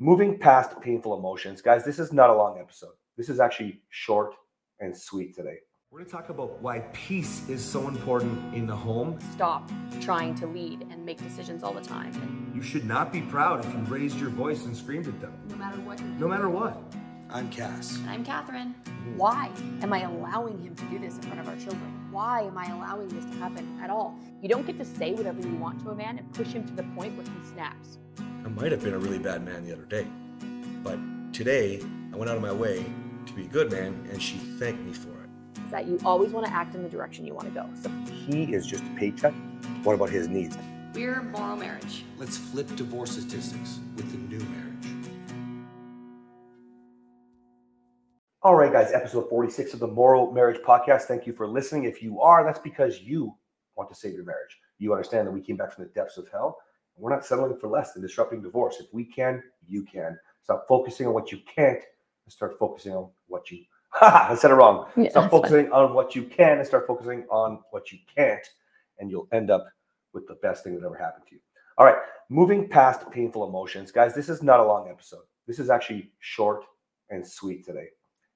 Moving past painful emotions. Guys, this is not a long episode. This is actually short and sweet today. We're going to talk about why peace is so important in the home. Stop trying to lead and make decisions all the time. And you should not be proud if you raised your voice and screamed at them. No matter what. No matter what. I'm Cass. And I'm Catherine. Why am I allowing him to do this in front of our children? Why am I allowing this to happen at all? You don't get to say whatever you want to a man and push him to the point where he snaps. I might have been a really bad man the other day, but today I went out of my way to be a good man, and she thanked me for it. That you always want to act in the direction you want to go. So he is just a paycheck. What about his needs? We're Morrow Marriage. Let's flip divorce statistics with the new marriage. All right, guys, episode 46 of the Morrow Marriage podcast. Thank you for listening. If you are, that's because you want to save your marriage. You understand that we came back from the depths of hell. We're not settling for less than disrupting divorce. If we can, you can. Stop focusing on what you can't and start focusing on what you I said it wrong. Yeah, stop focusing on what you can and start focusing on what you can't, and you'll end up with the best thing that ever happened to you. All right, moving past painful emotions. Guys, this is not a long episode. This is actually short and sweet today,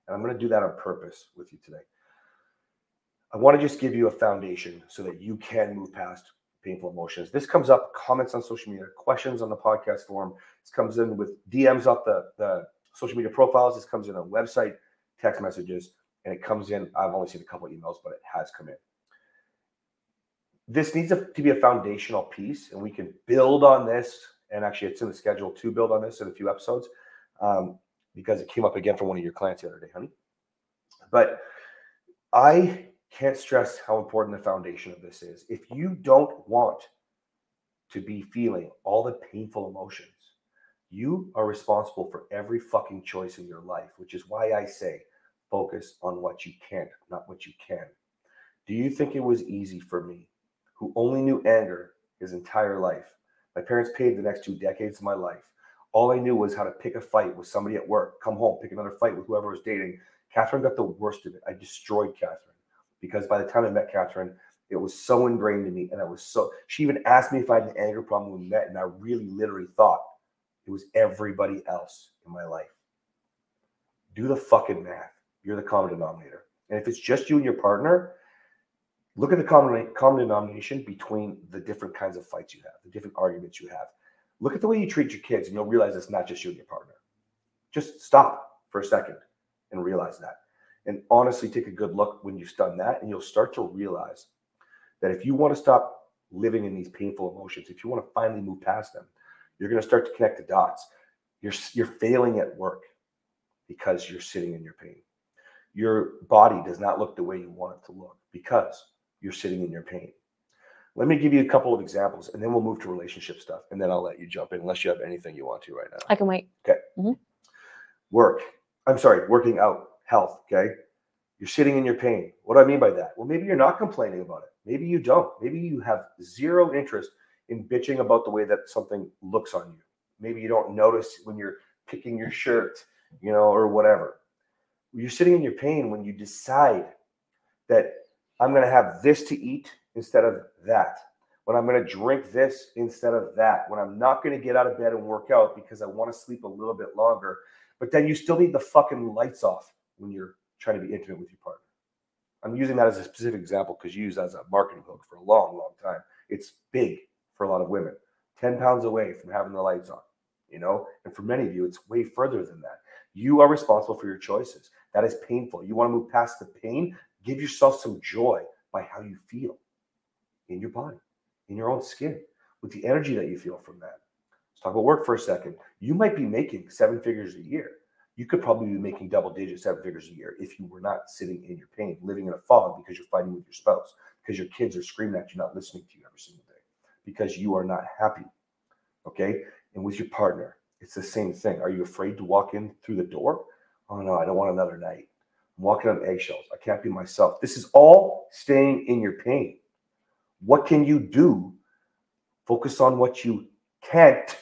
and I'm going to do that on purpose with you today. I want to just give you a foundation so that you can move past painful emotions. This comes up, comments on social media, questions on the podcast forum. This comes in with DMs off the social media profiles. This comes in on website, text messages, and it comes in. I've only seen a couple of emails, but it has come in. This needs to be a foundational piece, and we can build on this. And actually, it's in the schedule to build on this in a few episodes because it came up again from one of your clients the other day, honey. But I can't stress how important the foundation of this is. If you don't want to be feeling all the painful emotions, you are responsible for every fucking choice in your life, which is why I say focus on what you can't, not what you can. Do you think it was easy for me, who only knew anger his entire life? My parents paved the next 2 decades of my life. All I knew was how to pick a fight with somebody at work, come home, pick another fight with whoever I was dating. Catherine got the worst of it. I destroyed Catherine because by the time I met Catherine, it was so ingrained in me. And I was so, she even asked me if I had an anger problem when we met. And I really literally thought it was everybody else in my life. Do the fucking math. You're the common denominator. And if it's just you and your partner, look at the common denomination between the different kinds of fights you have, the different arguments you have. Look at the way you treat your kids, and you'll realize it's not just you and your partner. Just stop for a second and realize that. And honestly, take a good look when you've done that, and you'll start to realize that if you want to stop living in these painful emotions, if you want to finally move past them, you're going to start to connect the dots. You're failing at work because you're sitting in your pain. Your body does not look the way you want it to look because you're sitting in your pain. Let me give you a couple of examples, and then we'll move to relationship stuff, and then I'll let you jump in unless you have anything you want to right now. I can wait. Okay. Mm-hmm. Working out, health, okay? You're sitting in your pain. What do I mean by that? Well, maybe you're not complaining about it. Maybe you don't. Maybe you have zero interest in bitching about the way that something looks on you. Maybe you don't notice when you're picking your shirt, or whatever. You're sitting in your pain when you decide that I'm going to have this to eat instead of that, when I'm going to drink this instead of that, when I'm not going to get out of bed and work out because I want to sleep a little bit longer. But then you still need the fucking lights off when you're trying to be intimate with your partner. I'm using that as a specific example because you use that as a marketing hook for a long, long time. It's big for a lot of women, 10 pounds away from having the lights on, and for many of you, it's way further than that. You are responsible for your choices. That is painful. You want to move past the pain, give yourself some joy by how you feel in your body, in your own skin, with the energy that you feel from that. Let's talk about work for a second. You might be making 7 figures a year. You could probably be making double-digit 7 figures a year if you were not sitting in your pain, living in a fog because you're fighting with your spouse, because your kids are screaming at you, not listening to you every single day, because you are not happy, okay? And with your partner, it's the same thing. Are you afraid to walk in through the door? Oh, no, I don't want another night. I'm walking on eggshells. I can't be myself. This is all staying in your pain. What can you do? Focus on what you can't,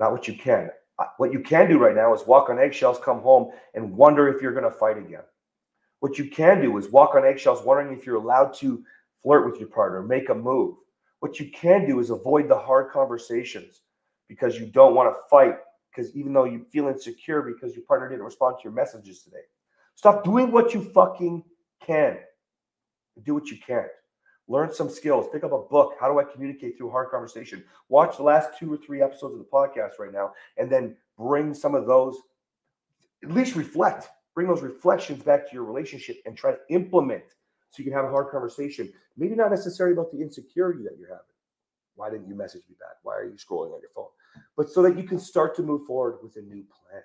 not what you can. What you can do right now is walk on eggshells, come home, and wonder if you're going to fight again. What you can do is walk on eggshells, wondering if you're allowed to flirt with your partner, make a move. What you can do is avoid the hard conversations because you don't want to fight because even though you feel insecure because your partner didn't respond to your messages today. Stop doing what you fucking can. Do what you can. Learn some skills. Pick up a book. How do I communicate through hard conversation? Watch the last 2 or 3 episodes of the podcast right now, and then bring some of those, at least reflect. Bring those reflections back to your relationship and try to implement so you can have a hard conversation. Maybe not necessarily about the insecurity that you're having. Why didn't you message me back? Why are you scrolling on your phone? But so that you can start to move forward with a new plan,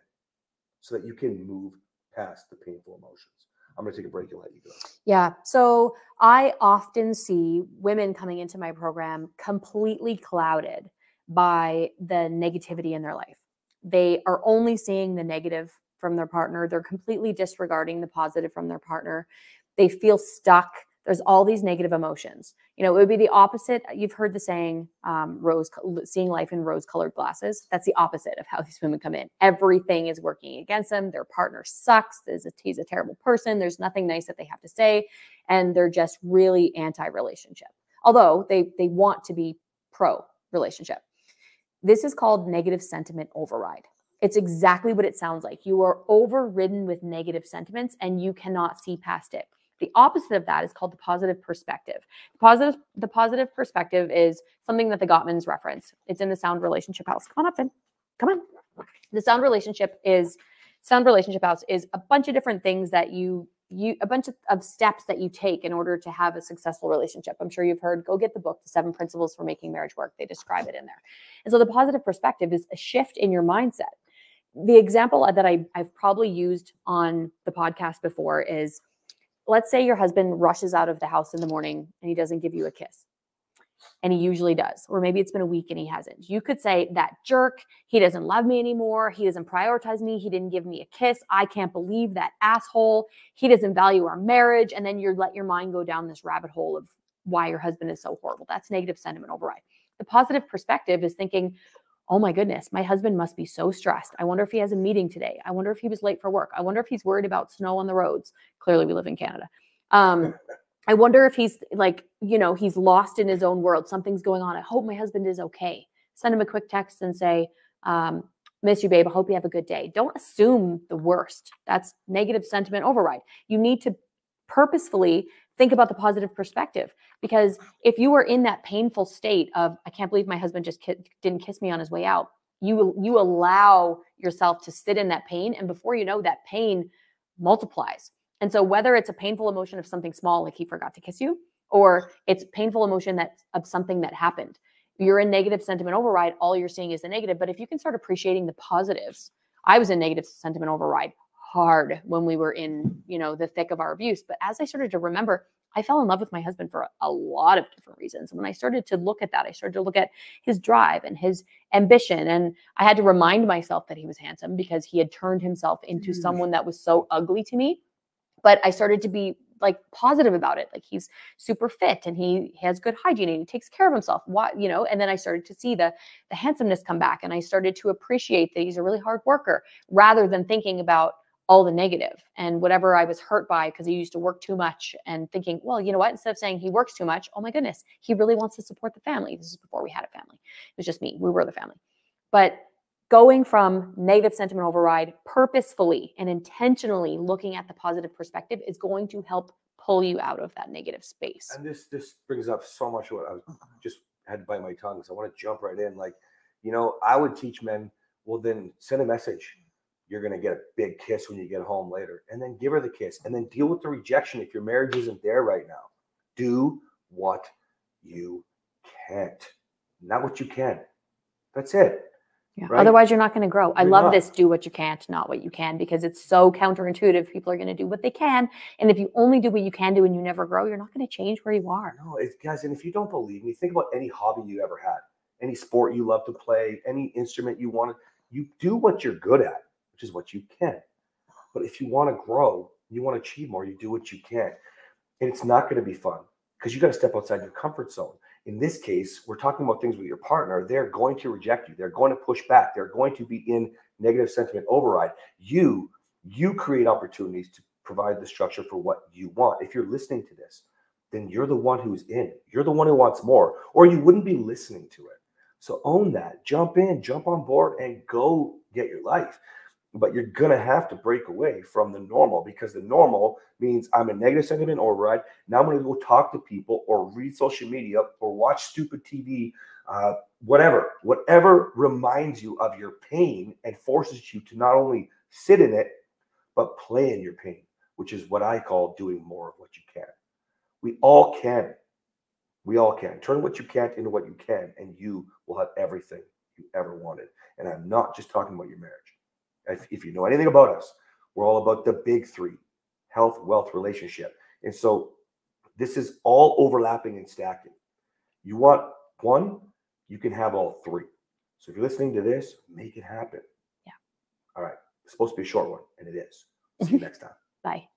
so that you can move past the painful emotions. I'm going to take a break and let you go. Yeah. So I often see women coming into my program completely clouded by the negativity in their life. They are only seeing the negative from their partner. They're completely disregarding the positive from their partner. They feel stuck. There's all these negative emotions. You know, it would be the opposite. You've heard the saying, seeing life in rose-colored glasses. That's the opposite of how these women come in. Everything is working against them. Their partner sucks. He's a terrible person. There's nothing nice that they have to say. And they're just really anti-relationship. Although they want to be pro-relationship. This is called negative sentiment override. It's exactly what it sounds like. You are overridden with negative sentiments and you cannot see past it. The opposite of that is called the positive perspective. The positive perspective is something that the Gottmans reference. It's in the Sound Relationship House. Come on up, Ben. Come on. The Sound Relationship House is a bunch of different things that a bunch of steps that you take in order to have a successful relationship. I'm sure you've heard, go get the book, The 7 Principles for Making Marriage Work. They describe it in there. And so the positive perspective is a shift in your mindset. The example that I've probably used on the podcast before is, let's say your husband rushes out of the house in the morning and he doesn't give you a kiss. And he usually does. Or maybe it's been a week and he hasn't. You could say, that jerk, he doesn't love me anymore. He doesn't prioritize me. He didn't give me a kiss. I can't believe that asshole. He doesn't value our marriage. And then you let your mind go down this rabbit hole of why your husband is so horrible. That's negative sentiment override. The positive perspective is thinking, oh my goodness, my husband must be so stressed. I wonder if he has a meeting today. I wonder if he was late for work. I wonder if he's worried about snow on the roads. Clearly we live in Canada. I wonder if he's like, you know, he's lost in his own world. Something's going on. I hope my husband is okay. Send him a quick text and say, miss you, babe. I hope you have a good day. Don't assume the worst. That's negative sentiment override. You need to purposefully think about the positive perspective, because if you are in that painful state of, I can't believe my husband just didn't kiss me on his way out, you allow yourself to sit in that pain. And before you know, that pain multiplies. And so whether it's a painful emotion of something small, like he forgot to kiss you, or it's painful emotion of something that happened, you're in negative sentiment override. All you're seeing is the negative. But if you can start appreciating the positives, I was in negative sentiment override hard when we were in, you know, the thick of our abuse. But as I started to remember, I fell in love with my husband for a lot of different reasons. And when I started to look at that, I started to look at his drive and his ambition. And I had to remind myself that he was handsome, because he had turned himself into someone that was so ugly to me. But I started to be like positive about it. Like, he's super fit and he has good hygiene and he takes care of himself. Why, you know? And then I started to see the handsomeness come back, and I started to appreciate that he's a really hard worker, rather than thinking about all the negative and whatever I was hurt by because he used to work too much, and thinking, well, you know what, instead of saying he works too much, oh my goodness, he really wants to support the family. This is before we had a family. It was just me. We were the family. But going from negative sentiment override, purposefully and intentionally looking at the positive perspective is going to help pull you out of that negative space. And this brings up so much of what I just had to bite my tongue. So I want to jump right in. Like, you know, I would teach men, well, then send a message. You're going to get a big kiss when you get home later, and then give her the kiss, and then deal with the rejection. If your marriage isn't there right now, do what you can't, not what you can. That's it. Yeah. Right? Otherwise you're not going to grow. I love this. Do what you can't, not what you can, because it's so counterintuitive. People are going to do what they can. And if you only do what you can do and you never grow, you're not going to change where you are. No, guys. And if you don't believe me, think about any hobby you ever had, any sport you love to play, any instrument you wanted. You do what you're good at, which is what you can. But if you want to grow, you want to achieve more, you do what you can. And it's not going to be fun, because you got to step outside your comfort zone. In this case, we're talking about things with your partner. They're going to reject you. They're going to push back. They're going to be in negative sentiment override. You create opportunities to provide the structure for what you want. If you're listening to this, then you're the one who's in. You're the one who wants more, or you wouldn't be listening to it. So own that, jump in, jump on board and go get your life. But you're going to have to break away from the normal, because the normal means I'm a negative sentiment override. Now I'm going to go talk to people or read social media or watch stupid TV, whatever reminds you of your pain and forces you to not only sit in it, but play in your pain, which is what I call doing more of what you can. We all can. We all can. Turn what you can't into what you can, and you will have everything you ever wanted. And I'm not just talking about your marriage. If you know anything about us, we're all about the big three: health, wealth, relationship. And so this is all overlapping and stacking. You want one, you can have all three. So if you're listening to this, make it happen. Yeah. All right. It's supposed to be a short one, and it is. See you next time. Bye.